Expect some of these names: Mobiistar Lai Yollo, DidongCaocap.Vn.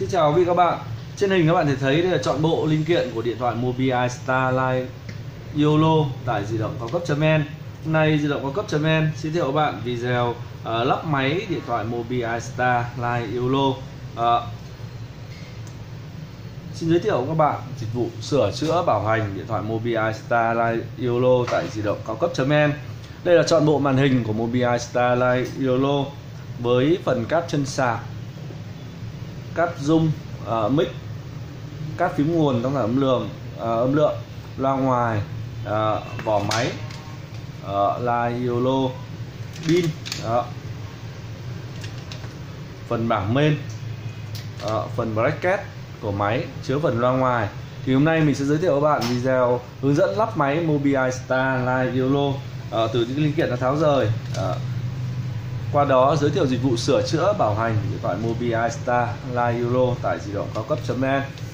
Xin chào quý vị các bạn. Trên hình các bạn thể thấy đây là trọn bộ linh kiện của điện thoại Mobiistar Lai Yollo tại DidongCaocap.Vn. Hôm nay DidongCaocap.Vn giới thiệu các bạn video lắp máy điện thoại Mobiistar Lai Yollo. Xin giới thiệu các bạn dịch vụ sửa chữa bảo hành điện thoại Mobiistar Lai Yollo tại DidongCaocap.Vn. Đây là trọn bộ màn hình của Mobiistar Lai Yollo với phần cáp chân sạc, cáp zoom, mic, cáp phím nguồn đó là âm lượng, loa ngoài, vỏ máy, Lai Yollo, pin, phần bảng main, phần bracket của máy chứa phần loa ngoài. Thì hôm nay mình sẽ giới thiệu các bạn video hướng dẫn lắp máy Mobiistar Lai Yollo từ những linh kiện đã tháo rời. Qua đó giới thiệu dịch vụ sửa chữa bảo hành điện thoại Mobiistar Lai Yollo tại DidongCaocap.Vn.